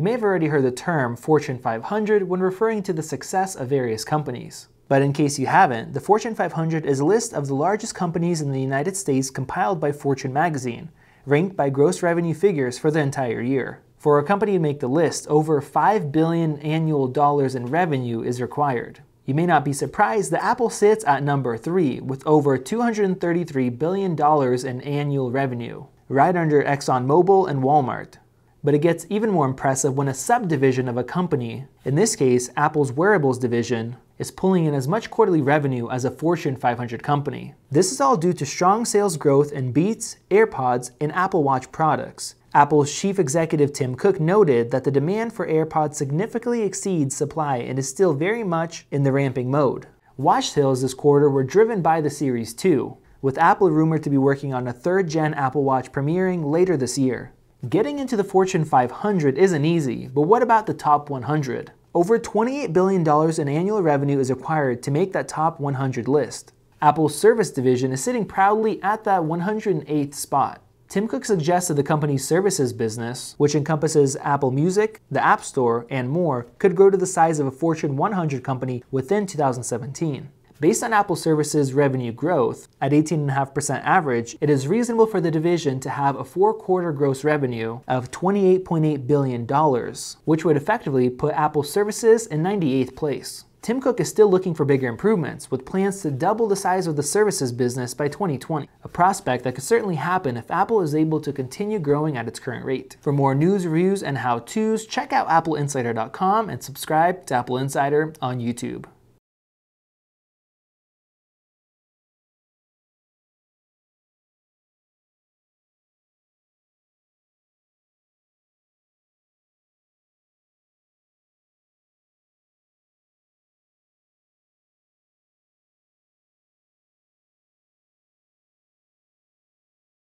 You may have already heard the term Fortune 500 when referring to the success of various companies. But in case you haven't, the Fortune 500 is a list of the largest companies in the United States compiled by Fortune magazine, ranked by gross revenue figures for the entire year. For a company to make the list, over $5 billion annual in revenue is required. You may not be surprised that Apple sits at number 3 with over $233 billion in annual revenue, right under ExxonMobil and Walmart. But it gets even more impressive when a subdivision of a company, in this case Apple's wearables division, is pulling in as much quarterly revenue as a Fortune 500 company. This is all due to strong sales growth in Beats, AirPods, and Apple Watch products. Apple's chief executive Tim Cook noted that the demand for AirPods significantly exceeds supply and is still very much in the ramping mode. Watch sales this quarter were driven by the Series 2, with Apple rumored to be working on a 3rd-gen Apple Watch premiering later this year. Getting into the Fortune 500 isn't easy, but what about the top 100? Over $28 billion in annual revenue is required to make that top 100 list. Apple's service division is sitting proudly at that 108th spot. Tim Cook suggested the company's services business, which encompasses Apple Music, the App Store, and more, could grow to the size of a Fortune 100 company within 2017. Based on Apple Services revenue growth, at 18.5% average, it is reasonable for the division to have a 4-quarter gross revenue of $28.8 billion, which would effectively put Apple Services in 98th place. Tim Cook is still looking for bigger improvements, with plans to double the size of the services business by 2020, a prospect that could certainly happen if Apple is able to continue growing at its current rate. For more news, reviews, and how-tos, check out appleinsider.com and subscribe to Apple Insider on YouTube.